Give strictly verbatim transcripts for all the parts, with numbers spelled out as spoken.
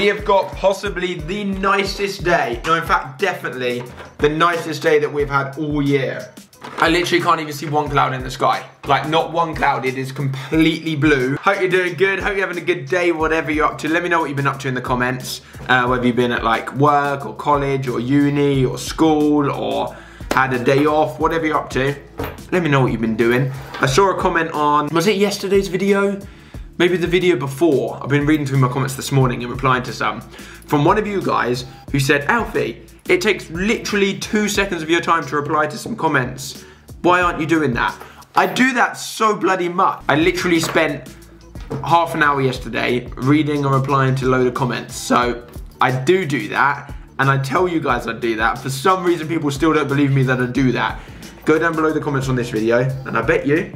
We have got possibly the nicest day. No, in fact, definitely the nicest day that we've had all year. I literally can't even see one cloud in the sky. Like, not one cloud, it is completely blue. Hope you're doing good, hope you're having a good day, whatever you're up to. Let me know what you've been up to in the comments. Uh, whether you've been at like work or college or uni or school or had a day off, whatever you're up to. Let me know what you've been doing. I saw a comment on, was it yesterday's video? Maybe the video before. I've been reading through my comments this morning and replying to some. From one of you guys who said, Alfie, it takes literally two seconds of your time to reply to some comments. Why aren't you doing that? I do that so bloody much. I literally spent half an hour yesterday reading and replying to a load of comments. So I do do that. And I tell you guys I do that. For some reason, people still don't believe me that I do that. Go down below the comments on this video, and I bet you,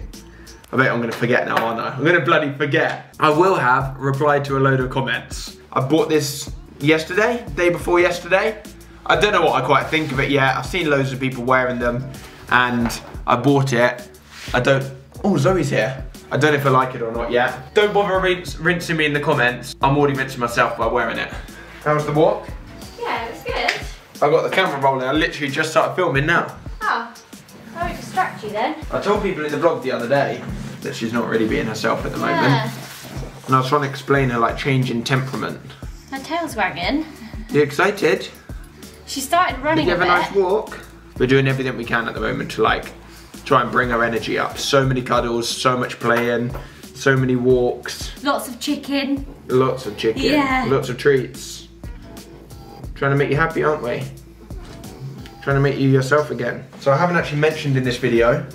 I bet I'm gonna forget now, aren't I? I'm gonna bloody forget. I will have replied to a load of comments. I bought this yesterday, day before yesterday. I don't know what I quite think of it yet. I've seen loads of people wearing them and I bought it. I don't, oh, Zoe's here. I don't know if I like it or not yet. Don't bother rinse, rinsing me in the comments. I'm already rinsing myself by wearing it. How was the walk? Yeah, it was good. I got the camera rolling. I literally just started filming now. Oh, I would distract you then. I told people in the vlog the other day that she's not really being herself at the moment. Yeah. And I was trying to explain her like change in temperament. Her tail's wagging. You excited? She started running. Did you have a, a nice walk? We're doing everything we can at the moment to like try and bring her energy up. So many cuddles, so much playing, so many walks. Lots of chicken. Lots of chicken. Yeah. Lots of treats. Trying to make you happy, aren't we? Trying to make you yourself again. So I haven't actually mentioned in this video,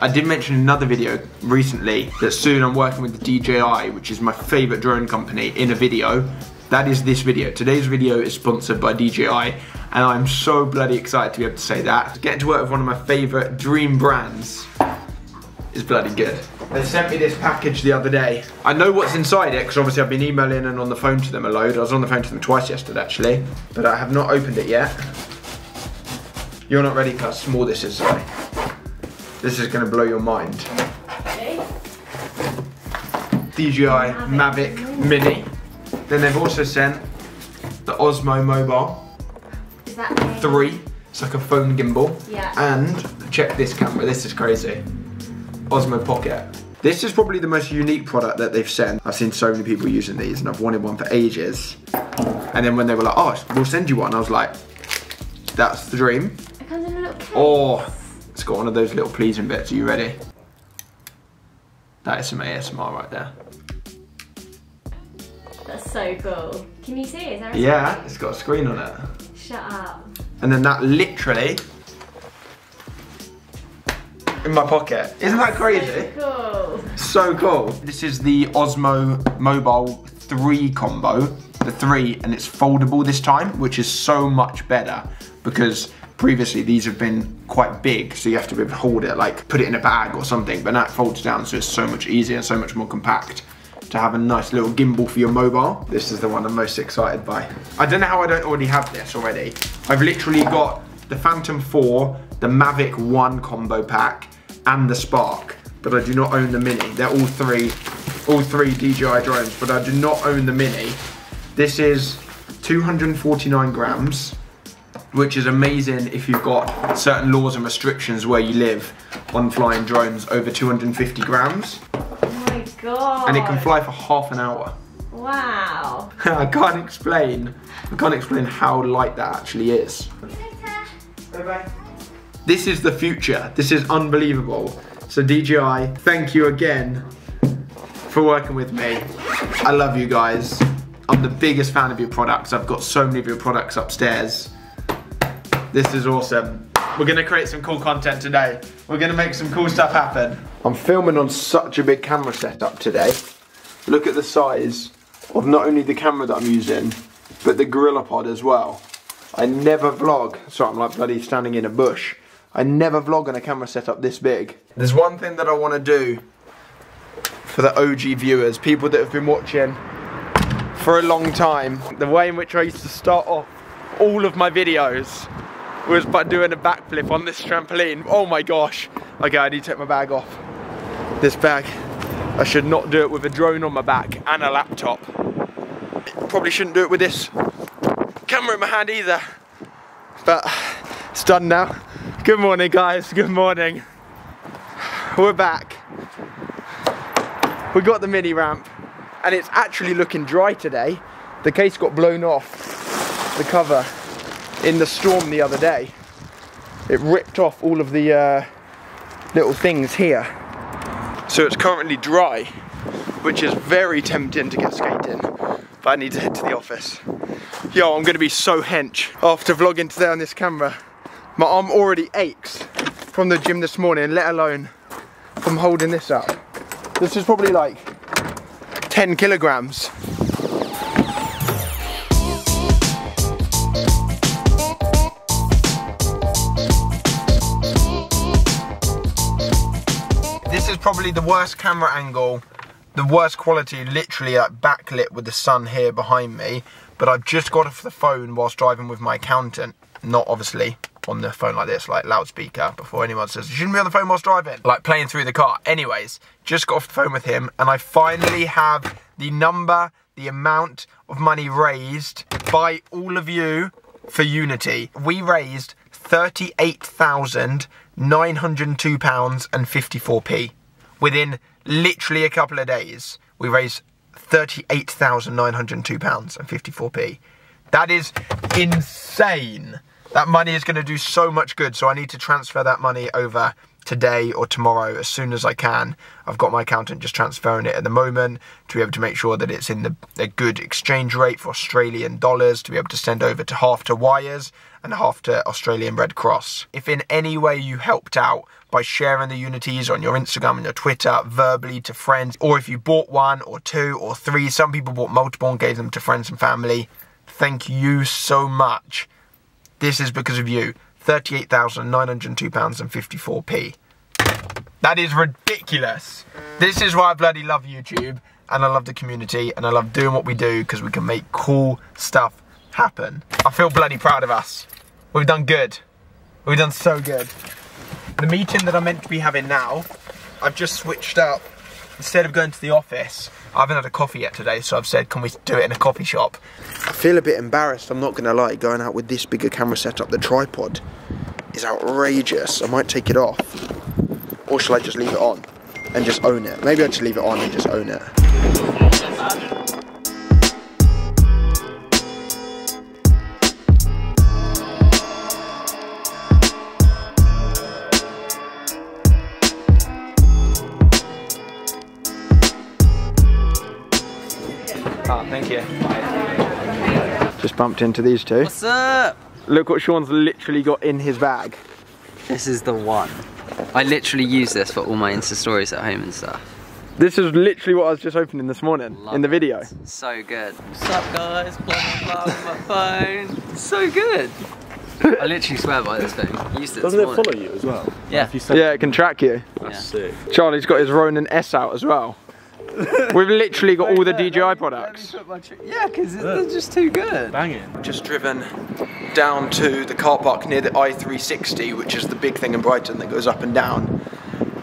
I did mention another video recently that soon I'm working with the D J I, which is my favorite drone company, in a video. That is this video. Today's video is sponsored by D J I, and I'm so bloody excited to be able to say that. Getting to work with one of my favorite dream brands is bloody good. They sent me this package the other day. I know what's inside it, because obviously I've been emailing and on the phone to them a load. I was on the phone to them twice yesterday, actually, but I have not opened it yet. You're not ready for how small this is, sorry. This is gonna blow your mind. Okay. D J I Mavic Mini. Then they've also sent the Osmo Mobile is that three. It's like a phone gimbal. Yeah. And check this camera, this is crazy. Osmo Pocket. This is probably the most unique product that they've sent. I've seen so many people using these and I've wanted one for ages. And then when they were like, oh, we'll send you one, I was like, that's the dream. It comes in a little case. Oh, it's got one of those little pleasing bits. Are you ready? That is some A S M R right there. That's so cool. Can you see it? Is there a yeah, screen? It's got a screen on it. Shut up. And then that literally in my pocket. Isn't that crazy? So cool. So cool. This is the Osmo Mobile three combo. The three, and it's foldable this time, which is so much better because previously these have been quite big, so you have to be able to hold it, like put it in a bag or something, but now it folds down, so it's so much easier, so much more compact to have a nice little gimbal for your mobile. This is the one I'm most excited by. I don't know how I don't already have this already. I've literally got the Phantom four, the Mavic one combo pack, and the Spark, but I do not own the Mini. They're all three, all three D J I drones, but I do not own the Mini. This is two hundred forty-nine grams, which is amazing if you've got certain laws and restrictions where you live on flying drones over two hundred fifty grams. Oh my God. And it can fly for half an hour. Wow. I can't explain. I can't explain how light that actually is. Bye-bye. This is the future. This is unbelievable. So D J I, thank you again for working with me. I love you guys. I'm the biggest fan of your products. I've got so many of your products upstairs. This is awesome. We're gonna create some cool content today. We're gonna make some cool stuff happen. I'm filming on such a big camera setup today. Look at the size of not only the camera that I'm using, but the GorillaPod as well. I never vlog, so I'm like bloody standing in a bush. I never vlog on a camera setup this big. There's one thing that I wanna do for the O G viewers, people that have been watching for a long time. The way in which I used to start off all of my videos was by doing a backflip on this trampoline. Oh my gosh. Okay, I need to take my bag off. This bag, I should not do it with a drone on my back and a laptop. probably shouldn't do it with this camera in my hand either, but it's done now. Good morning guys, good morning. We're back. We got the mini ramp and it's actually looking dry today. The case got blown off the cover in the storm the other day. It ripped off all of the uh, little things here. So it's currently dry, which is very tempting to get skating. But I need to head to the office. Yo, I'm gonna be so hench after vlogging today on this camera. My arm already aches from the gym this morning, let alone from holding this up. This is probably like ten kilograms. This is probably the worst camera angle, the worst quality, literally like backlit with the sun here behind me, but I've just got off the phone whilst driving with my accountant. Not obviously on the phone like this, like loudspeaker, before anyone says, you shouldn't be on the phone whilst driving, like playing through the car. Anyways, just got off the phone with him and I finally have the number, the amount of money raised by all of you for Unity. We raised thirty-eight thousand nine hundred and two pounds and fifty-four p. Within literally a couple of days, we raised thirty-eight thousand nine hundred and two pounds and fifty-four p. That is insane. That money is going to do so much good, so I need to transfer that money over today or tomorrow as soon as I can. I've got my accountant just transferring it at the moment to be able to make sure that it's in the, a good exchange rate for Australian dollars, to be able to send over to half to Wires and half to Australian Red Cross. If in any way you helped out by sharing the Unities on your Instagram and your Twitter, verbally to friends, or if you bought one or two or three, some people bought multiple and gave them to friends and family, thank you so much. This is because of you. thirty-eight thousand nine hundred and two pounds and fifty-four p. That is ridiculous. This is why I bloody love YouTube, and I love the community, and I love doing what we do because we can make cool stuff happen. I feel bloody proud of us. We've done good. We've done so good. The meeting that I'm meant to be having now, I've just switched up. Instead of going to the office, I haven't had a coffee yet today, so I've said, can we do it in a coffee shop? I feel a bit embarrassed, I'm not gonna lie, going out with this bigger camera setup. The tripod is outrageous. I might take it off. Or shall I just leave it on and just own it? Maybe I'll just leave it on and just own it. Oh, thank you. Just bumped into these two. What's up? Look what Sean's literally got in his bag. This is the one. I literally use this for all my Insta stories at home and stuff. This is literally what I was just opening this morning. Love in the video. It. So good. What's up guys? Blah blah blah on my phone. So good. I literally swear by this thing. Used it Doesn't this it follow you as well? Yeah. Like yeah, it can track you. That's yeah. sick. Charlie's got his Ronin S out as well. We've literally got all the D J I products. Yeah, because they're just too good. Banging. Just driven down to the car park near the I three sixty, which is the big thing in Brighton that goes up and down.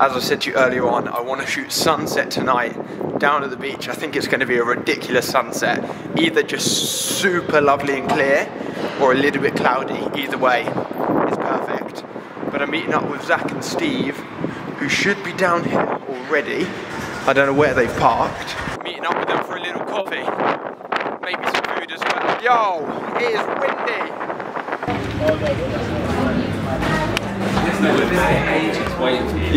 As I said to you earlier on, I want to shoot sunset tonight down at the beach. I think it's going to be a ridiculous sunset. Either just super lovely and clear or a little bit cloudy. Either way, it's perfect. But I'm meeting up with Zach and Steve, who should be down here already. I don't know where they've parked. Meeting up with them for a little coffee. Maybe some food as well. Yo, it is windy.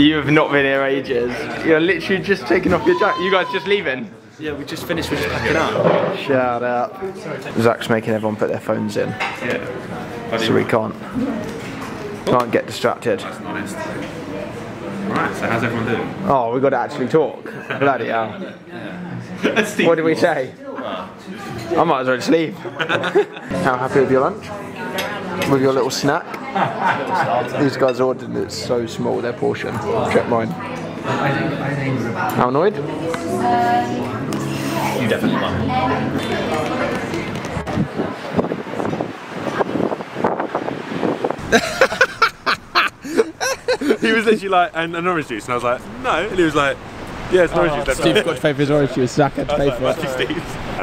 You have not been here ages. You're literally just taking off your jacket. You guys just leaving? Yeah, we just finished, we're just packing up. Shout out. Zach's making everyone put their phones in. Yeah. So we can't. Can't get distracted. That's not instant. Right, so how's everyone doing? Oh, we got to actually talk. Bloody hell. Yeah. What did we say? I might as well just leave. How happy with your lunch? With your little snack? These guys ordered it so small, their portion. Check mine. How annoyed? You definitely won. He was literally like, and an orange juice, and I was like, no. And he was like, Yeah, it's oh, noisy. It's Steve's got to pay for his royalties, so I can't pay for it.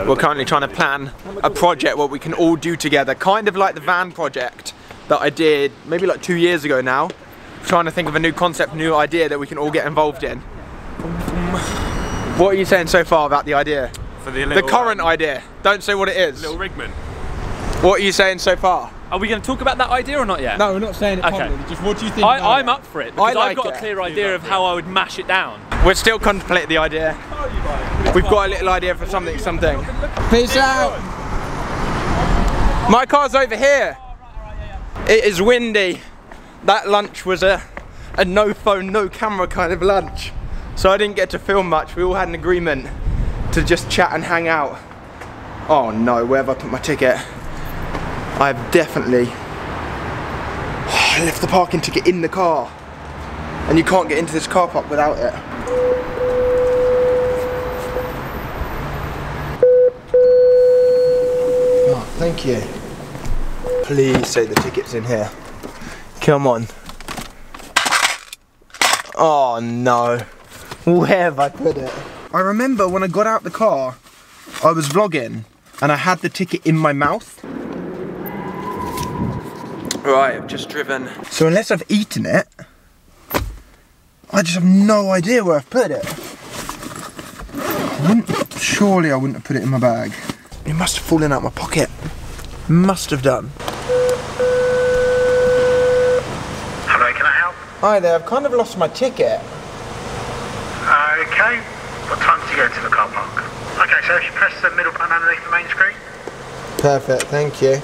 We're currently trying to plan a project what we can all do together, kind of like the van project that I did maybe like two years ago now. Trying to think of a new concept, new idea that we can all get involved in. What are you saying so far about the idea? For the, the current um, idea. Don't say what it is. Little Rigman. What are you saying so far? Are we going to talk about that idea or not yet? No, we're not saying it publicly. Okay. Just what do you think? I, I'm up for it because like I've got it. a clear idea of how I would mash it down. We're still contemplating the idea. We've got a little idea for something, something. Peace out. My car's over here. It is windy. That lunch was a, a no phone, no camera kind of lunch. So I didn't get to film much. We all had an agreement to just chat and hang out. Oh no, where have I put my ticket? I've definitely oh, left the parking ticket in the car. And you can't get into this car park without it. Oh, thank you. Please say the ticket's in here. Come on. Oh no. Where have I put it? I remember when I got out the car, I was vlogging and I had the ticket in my mouth. Right, I've just driven. So unless I've eaten it, I just have no idea where I've put it. I wouldn't, surely I wouldn't have put it in my bag. It must have fallen out my pocket. Must have done. Hello, can I help? Hi there, I've kind of lost my ticket. Uh, okay, what time do you go to the car park? Okay, so if you press the middle button underneath the main screen. Perfect, thank you.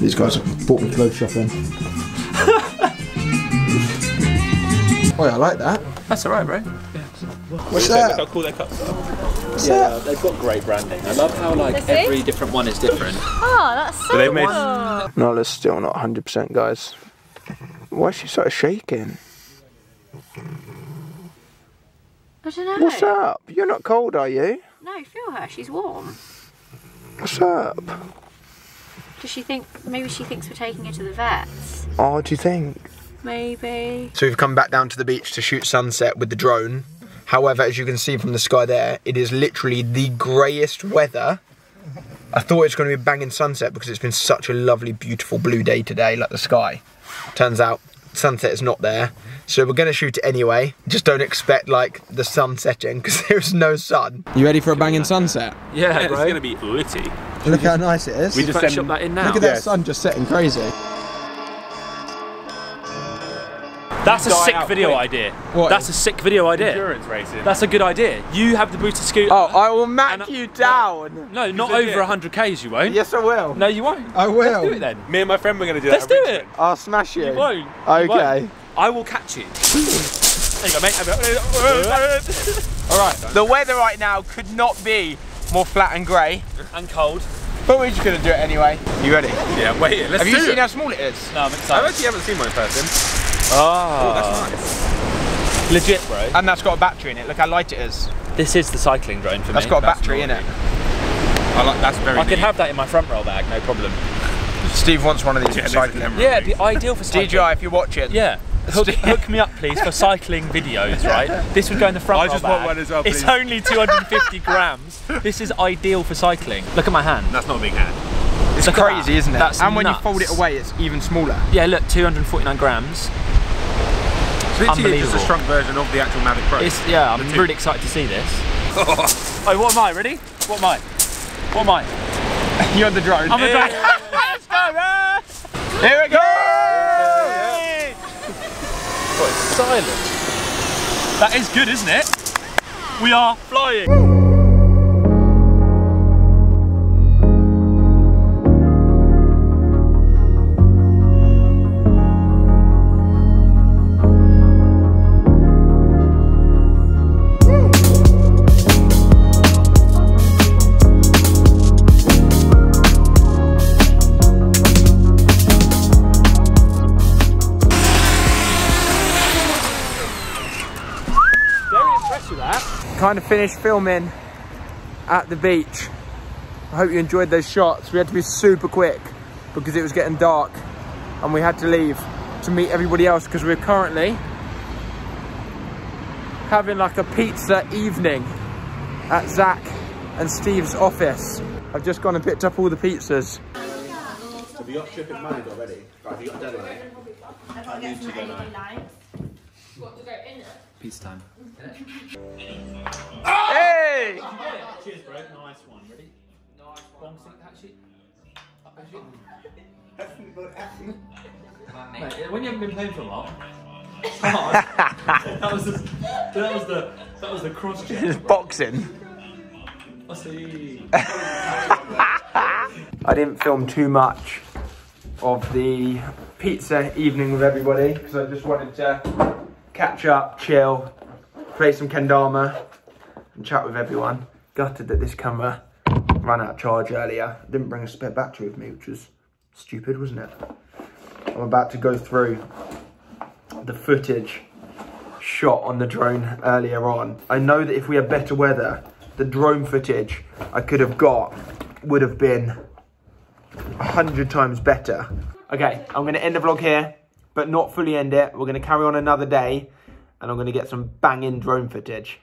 These guys have bought me clothes shopping. Oh yeah, I like that. That's alright, bro. Yeah. What's that? Look how cool their cups are. What's yeah, that? They've got great branding. I love how like Let's every see? different one is different. Oh, that's so cool. Made... No, that's still not one hundred percent, guys. Why is she sort of shaking? I don't know. What's up? You're not cold, are you? No, feel her. She's warm. What's up? Does she think, maybe she thinks we're taking her to the vets? Oh, do you think? Maybe. So we've come back down to the beach to shoot sunset with the drone. However, as you can see from the sky there, it is literally the greyest weather. I thought it's going to be a banging sunset because it's been such a lovely, beautiful blue day today, like the sky. Turns out, sunset is not there. So we're going to shoot it anyway. Just don't expect, like, the sun setting because there's no sun. You ready for a banging sunset? Yeah, yeah it's going to be litty. Look how nice it is. We just shot that in now. Look at that yes. sun just setting crazy. That's a sick video quick. idea. What? That's a sick video idea. Endurance racing. That's a good idea. You have the booster scooter. Oh, I will mac you down. No, not over one hundred Ks you won't. Yes, I will. No, you won't. I will. Let's do it then. Me and my friend were going to do Let's that. Let's do it. Weekend. I'll smash you. You won't. Okay. You won't. I will catch you. There you go, mate. All right. The weather right now could not be more flat and grey and cold, but we're just gonna do it anyway. You ready? Yeah, wait. Let's Have do you seen it. how small it is? No, I'm excited. I actually haven't seen one in person. Oh, oh that's nice. Legit, bro. And that's got a battery in it. Look how light it is. This is the cycling drone for that's me. That's got a that's battery in it. I like. That's very. I neat. could have that in my front roll bag, no problem. Steve wants one of these yeah, for cycling. Yeah, it'd be ideal for cycling. D J I, if you're watching. Yeah. Hook, hook me up, please, for cycling videos, right? This would go in the front. I just want one as well, please. It's only two hundred fifty grams. This is ideal for cycling. Look at my hand. That's not a big hand. It's look crazy, isn't it? That's and nuts. When you fold it away, it's even smaller. Yeah, look, two hundred forty-nine grams. It's literally just a shrunk version of the actual Mavic Pro. It's, yeah, I'm really excited to see this. Oh, oh what am I? Ready? What am I? What am I? You're the drone. I'm the drone. Let's go, man. Here we go. Oh, it's silent. That is good, isn't it? We are flying. Kind of finished filming at the beach. I hope you enjoyed those shots. We had to be super quick because it was getting dark and we had to leave. to meet everybody else, because we're currently having like a pizza evening at Zach and Steve's office. I've just gone and picked up all the pizzas. So have you got trip in mind already? Right, have you got deadline? I need to go now. What, to go in it? Pizza time. Hey! Cheers, bro. Nice one. Ready? Nice one. Actually, actually. Mate, when you haven't been playing for a while. that was the that was the that was the cross check. It's boxing. I see. I didn't film too much of the pizza evening with everybody because I just wanted to catch up, chill, play some kendama, and chat with everyone. Gutted that this camera ran out of charge earlier. Didn't bring a spare battery with me, which was stupid, wasn't it? I'm about to go through the footage shot on the drone earlier on. I know that if we had better weather, the drone footage I could have got would have been a hundred times better. Okay, I'm gonna end the vlog here, but not fully end it. We're gonna carry on another day, and I'm gonna get some banging drone footage.